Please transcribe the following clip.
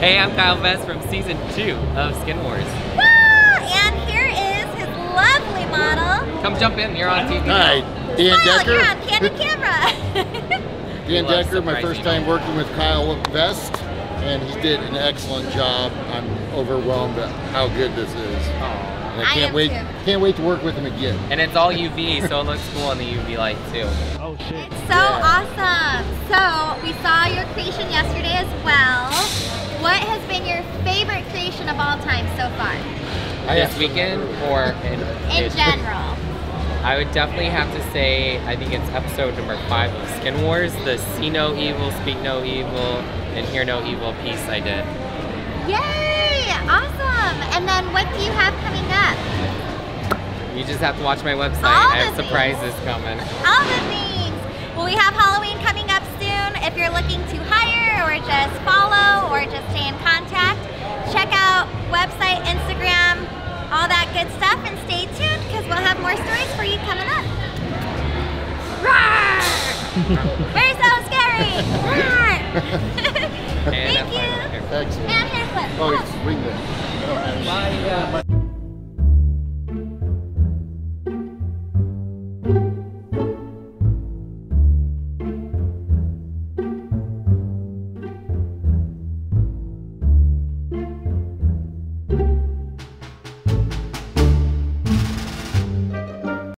Hey, I'm Kyle Vest from season 2 of Skin Wars. Woo! And here is his lovely model. Come jump in, you're on TV. Hi, Ian Decker. You're on candid camera. Ian Decker, my first time working with Kyle Vest, and he did an excellent job. I'm overwhelmed at how good this is. And I can't wait to work with him again. And it's all UV, so it looks cool in the UV light too. Oh shit. It's so awesome. So we saw your creation yesterday as well. What has been your favorite creation of all time so far? This weekend or in general? I would definitely have to say, I think it's episode number 5 of Skin Wars, the see no evil, speak no evil, and hear no evil piece I did. Yay! Awesome! And then what do you have coming up? You just have to watch my website. I have surprises coming. All the things! Well, we have Halloween coming up soon. If you're looking to hire or just follow or just stay in contact, check out website, Instagram, all that good stuff, and stay tuned because we'll have more stories for you coming up. Roar! We're so scary! Roar! Thank you! Excellent. And hair clip. Oh, swing this. Bye.